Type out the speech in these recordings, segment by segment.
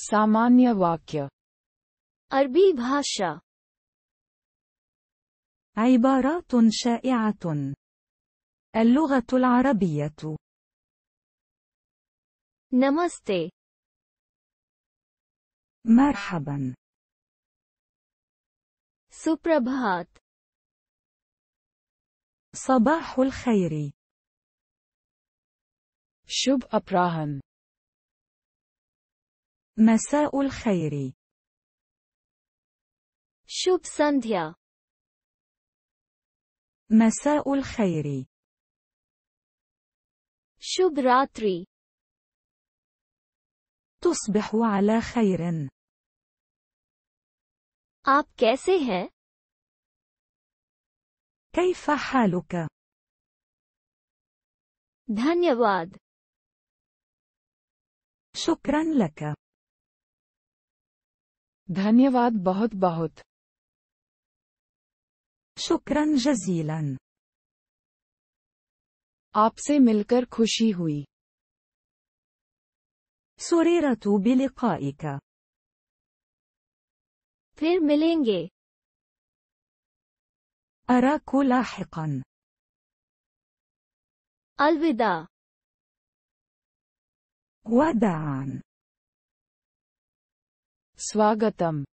सामान्य वाक्य عربي भाषा عبارات شائعة اللغة العربية نمستي مرحبا سوبرابهات صباح الخير شوب أبراهن مساء الخير شوب سانديا مساء الخير شوب راتري تصبح على خير आप कैसे हैं كيف حالك धन्यवाद شكرا لك धन्यवाद बहुत बहुत شكرا جزيلا आपसे मिलकर खुशी हुई سررت بلقائك फिर मिलेंगे أراك لاحقا الوداع وداعا سواغتم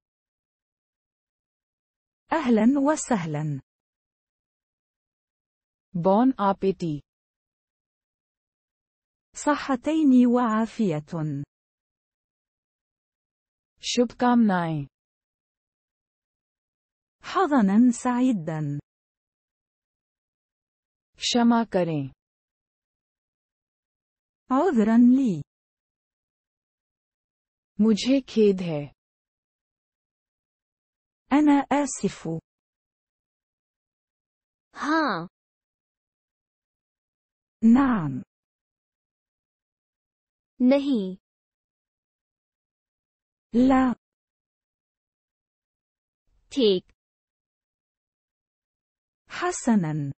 أهلا وسهلا بون آبيتي صحتين وعافية शुभकामनाएं حظنا سعيدا क्षमा करें عذرا لي मुझे खेद है أنا آسف हाँ نعم नहीं لا ठीक حسنا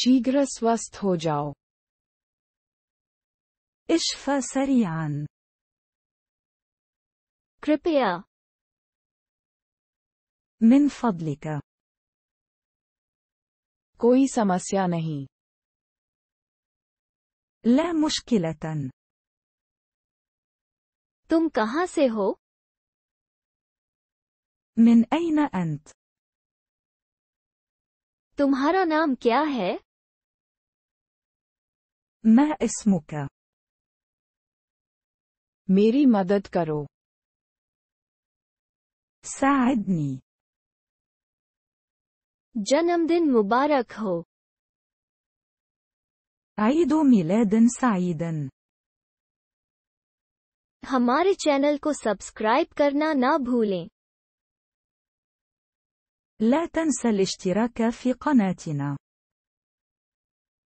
शीघ्र स्वस्थ हो जाओ اشفى سريعا कृपया من فضلك कोई समस्या नहीं لا مشكلة तुम कहाँ से हो من أين أنت तुम्हारा नाम क्या है ما اسمك मेरी मदद करो ساعدني जन्मदिन मुबारक हो عيد ميلاد سعيدا हमारे चैनल को सब्सक्राइब करना ना भूलें لا تنسى الاشتراك في قناتنا.